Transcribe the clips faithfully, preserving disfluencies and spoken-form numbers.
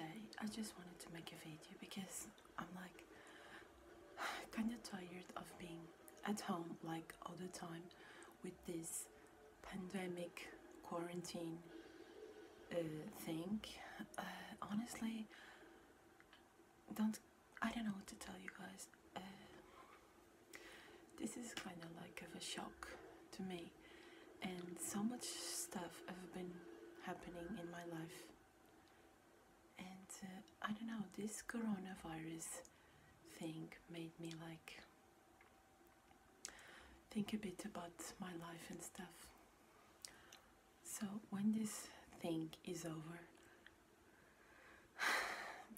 today I just wanted to make a video because I'm like kind of tired of being at home like all the time with this pandemic quarantine uh, thing. Uh, honestly, don't I don't know what to tell you guys. Uh, this is kind of like of a shock to me, and so much stuff have been happening in my life, and uh, I don't know, this coronavirus thing made me like think a bit about my life and stuff. So when this thing is over,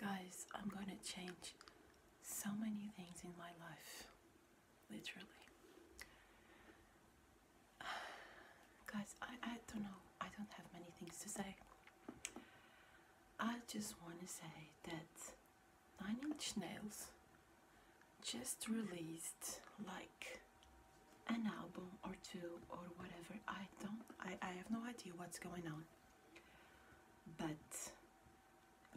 guys, I'm gonna change so many things in my life, literally. Guys, I, I don't know, I don't have many things to say. I just want to say that Nine Inch Nails just released like an album or two or whatever. I don't, I, I have no idea what's going on, but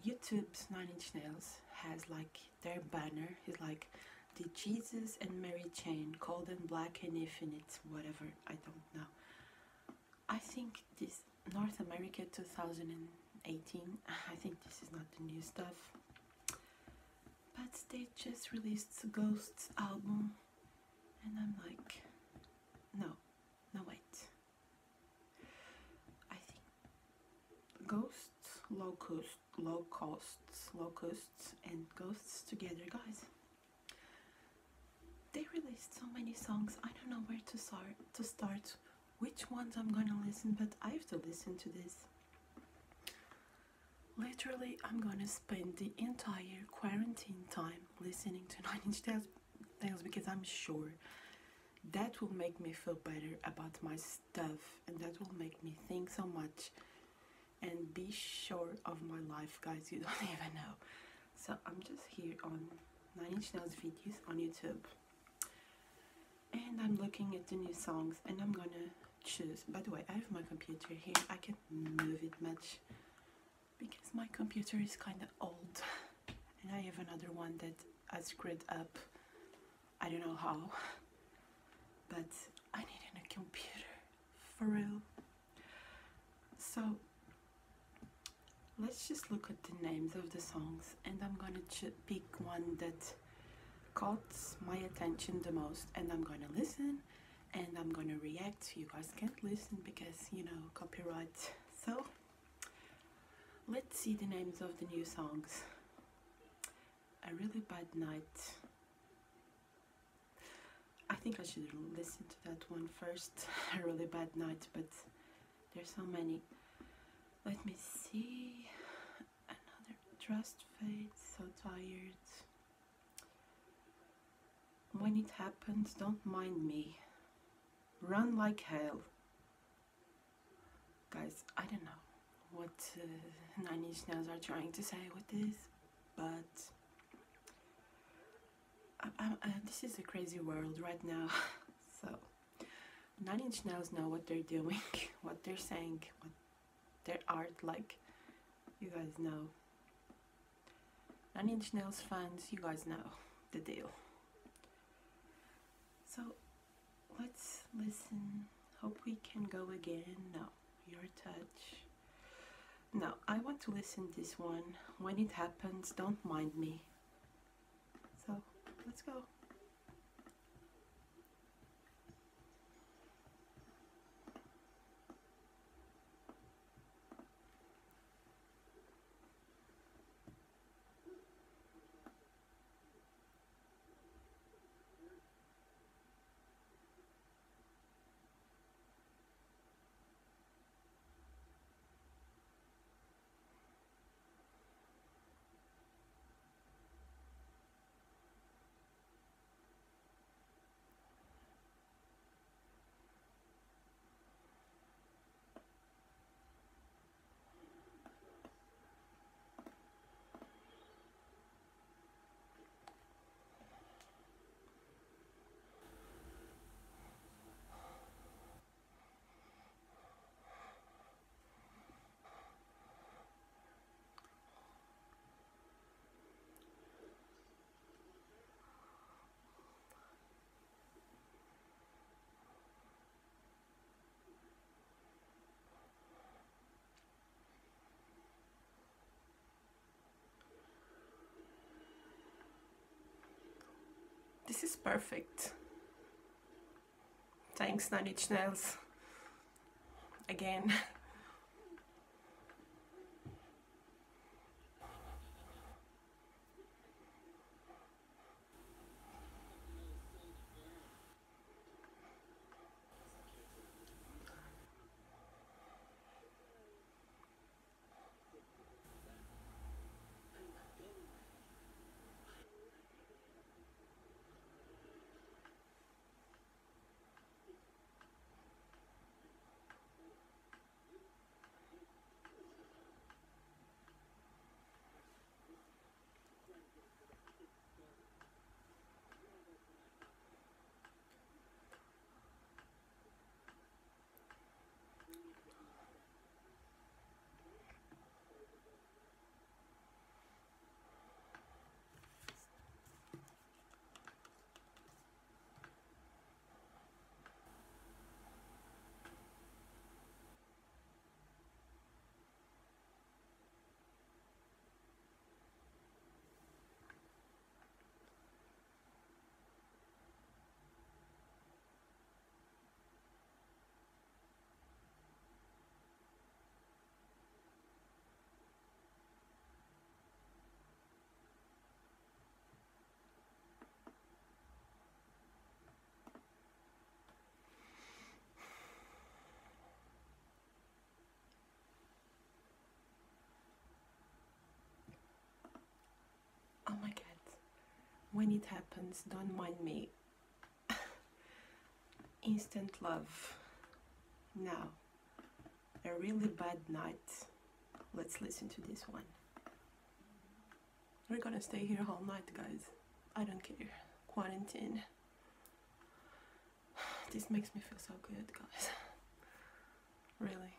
YouTube's Nine Inch Nails has like their banner is like the Jesus and Mary Chain, Cold and Black and Infinite, whatever, I don't know. I think this North America two thousand eighteen, I think this is not the new stuff, but they just released the Ghosts album, and I'm like, no, no wait, I think Ghosts, Locusts, Locusts, Locusts and Ghosts together, guys, they released so many songs. I don't know where to start, to start. Which ones I'm gonna listen, but I have to listen to this. Literally, I'm gonna spend the entire quarantine time listening to Nine Inch Nails because I'm sure that will make me feel better about my stuff, and that will make me think so much and be sure of my life, guys. You don't even know. So I'm just here on Nine Inch Nails videos on YouTube, and I'm looking at the new songs, and I'm gonna choose. By the way, I have my computer here. I can't move it much because my computer is kind of old, and I have another one that I screwed up. I don't know how, but I need a new computer for real. So let's just look at the names of the songs, and I'm gonna pick one that caught my attention the most, and I'm gonna listen and I'm gonna react. You guys can't listen because, you know, copyright. So let's see the names of the new songs. A Really Bad Night, I think I should listen to that one first. A Really Bad Night, but there's so many. Let me see. Another Trust Fade, So Tired, When It Happens, Don't Mind Me, Run Like Hell. Guys, I don't know what uh, Nine Inch Nails are trying to say with this, but I, I, uh, this is a crazy world right now. So Nine Inch Nails know what they're doing, what they're saying, what their art, like, you guys know. Nine Inch Nails fans, you guys know the deal. So let's listen. Hope We Can Go Again. No, Your Touch. No, I want to listen to this one. When It Happens, Don't Mind Me. So let's go. This is perfect. Thanks, Nine Inch Nails. Again. Oh my God, when it happens, don't mind me. Instant love. Now, a really bad night. Let's listen to this one. We're gonna stay here all night, guys. I don't care. Quarantine. This makes me feel so good, guys. Really.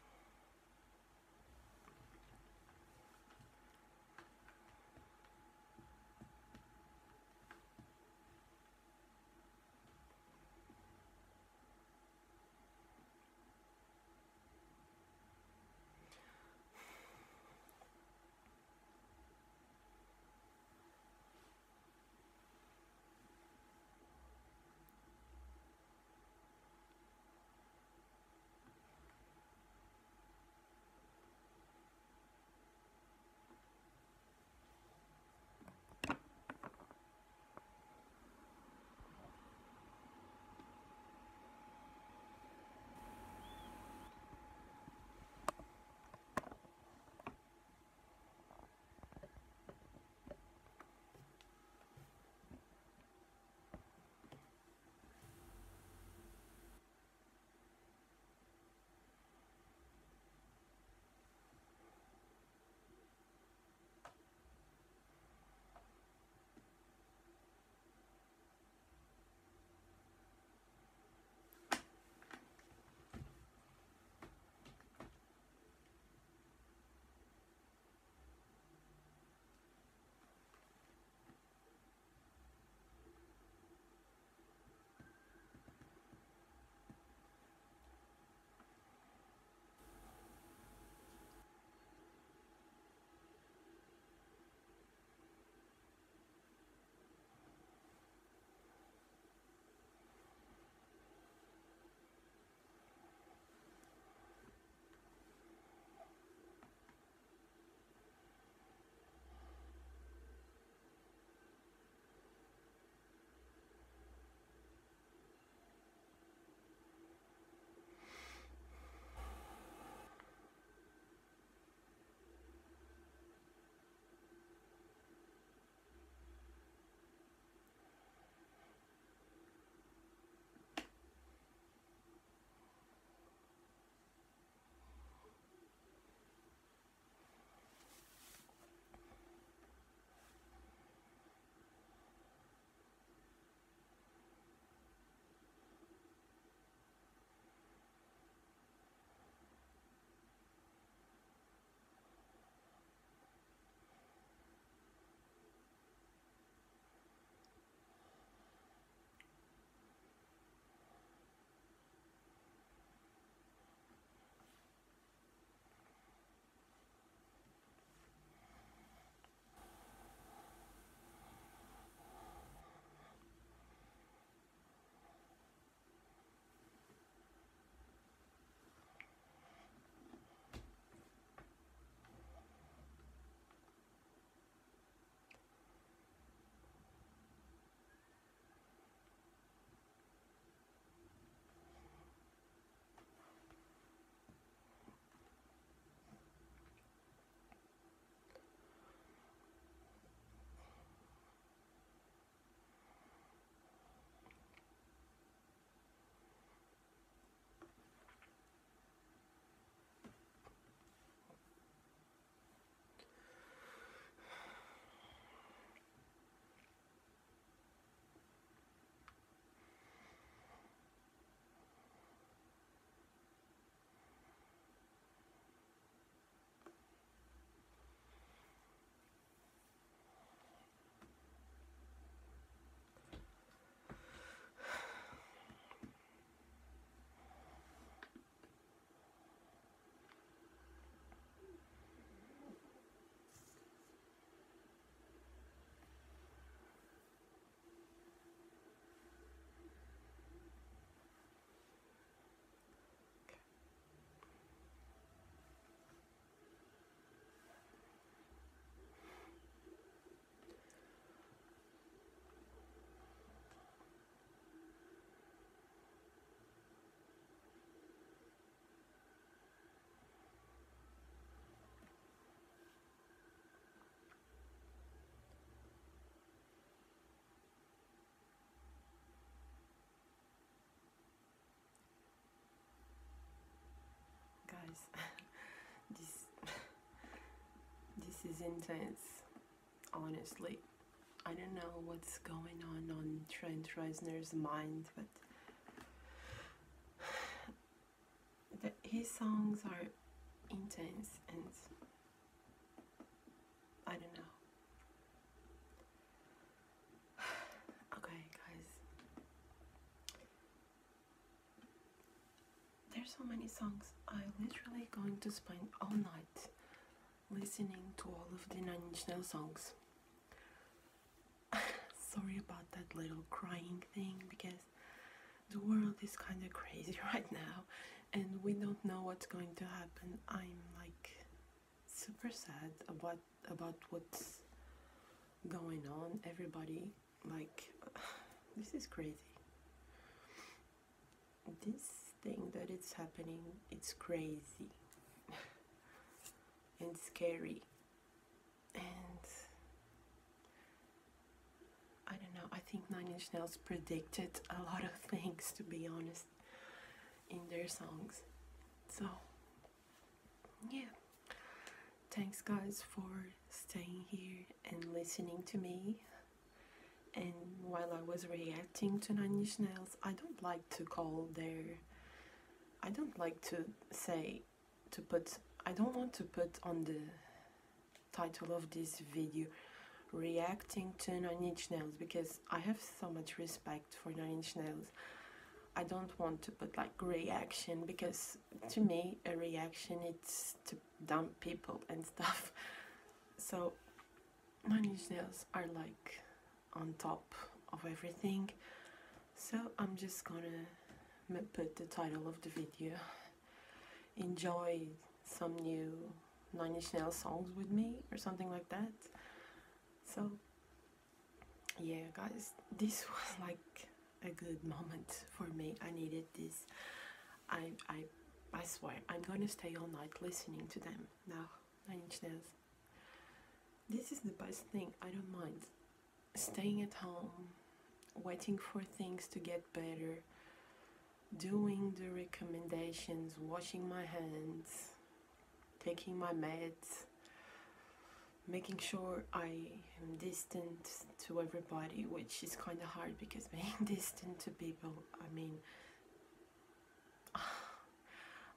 guys. this this is intense, honestly. I don't know what's going on on Trent Reznor's mind, but the, his songs are intense, and I don't know. Okay, guys, there's so many songs. I'm literally going to spend all night listening to all of the Nine Inch Nails songs. Sorry about that little crying thing, because the world is kind of crazy right now and we don't know what's going to happen. I'm like super sad about about what's going on. Everybody, like, this is crazy. This thing that it's happening, it's crazy and scary, and I don't know, I think Nine Inch Nails predicted a lot of things, to be honest, in their songs. So, yeah. Thanks, guys, for staying here and listening to me. And while I was reacting to Nine Inch Nails, I don't like to call their... I don't like to say, to put... I don't want to put on the title of this video reacting to Nine Inch Nails, because I have so much respect for Nine Inch Nails. I don't want to put like reaction, because to me a reaction, it's to dumb people and stuff. So Nine Inch Nails are like on top of everything, so I'm just gonna put the title of the video. Enjoy some new Nine Inch Nails songs with me or something like that. So, yeah, guys, this was like a good moment for me. I needed this. I, I, I swear, I'm gonna stay all night listening to them now. Nine Inch Nails. This is the best thing. I don't mind staying at home, waiting for things to get better, doing the recommendations, washing my hands, taking my meds, making sure I am distant to everybody, which is kind of hard, because being distant to people, I mean,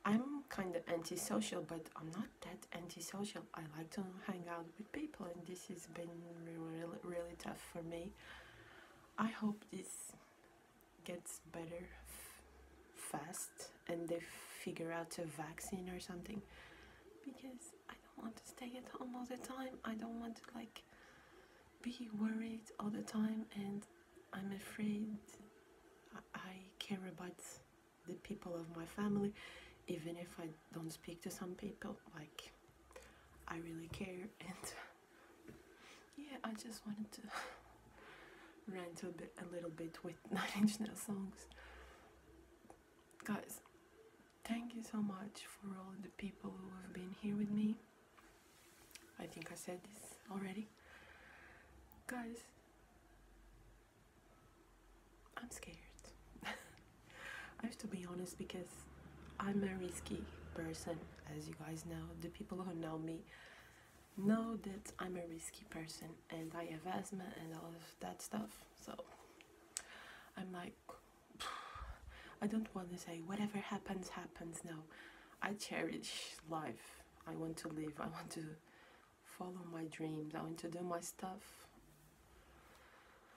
I'm kind of antisocial, but I'm not that antisocial. I like to hang out with people, and this has been really, really tough for me. I hope this gets better fast and they figure out a vaccine or something, because I don't want to stay at home all the time. I don't want to like be worried all the time, and I'm afraid I, I care about the people of my family, even if I don't speak to some people. Like, I really care, and yeah, I just wanted to rant a bit, a little bit with Nine Inch Nails songs. Guys, thank you so much for all the people who have been here with me. I think I said this already. Guys, I'm scared. I have to be honest, because I'm a risky person, as you guys know. The people who know me know that I'm a risky person, and I have asthma and all of that stuff. So I'm like, I don't want to say whatever happens, happens. No, I cherish life. I want to live. I want to follow my dreams. I want to do my stuff.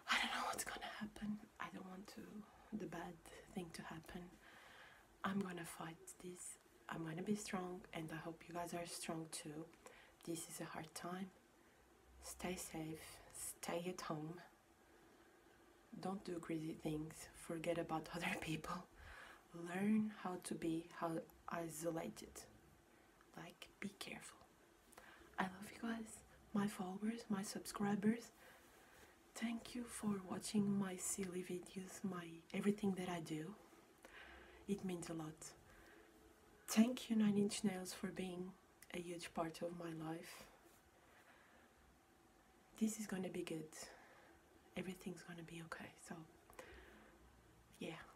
I don't know what's gonna happen. I don't want to the bad thing to happen. I'm gonna fight this. I'm gonna be strong, and I hope you guys are strong too. This is a hard time. Stay safe, stay at home, don't do crazy things, forget about other people, learn how to be how isolated, like, be careful. I love you guys, my followers, my subscribers. Thank you for watching my silly videos, my everything that I do. It means a lot. Thank you, Nine Inch Nails, for being a huge part of my life. This is gonna be good. Everything's gonna be okay. So, yeah.